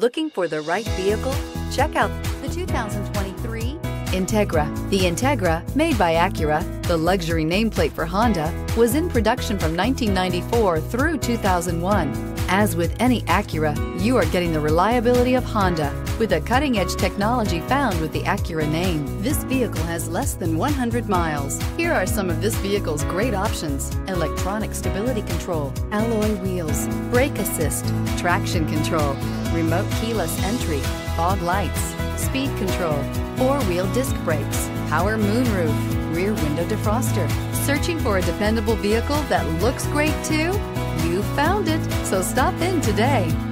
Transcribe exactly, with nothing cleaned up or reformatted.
Looking for the right vehicle? Check out the two thousand twenty-three Integra. The Integra, made by Acura, the luxury nameplate for Honda, was in production from nineteen ninety-four through two thousand one. As with any Acura, you are getting the reliability of Honda with the cutting-edge technology found with the Acura name. This vehicle has less than one hundred miles. Here are some of this vehicle's great options: electronic stability control, alloy wheels, brake assist, traction control, remote keyless entry, fog lights, speed control, four-wheel disc brakes, power moonroof, rear window defroster. Searching for a dependable vehicle that looks great too? You found it, so stop in today.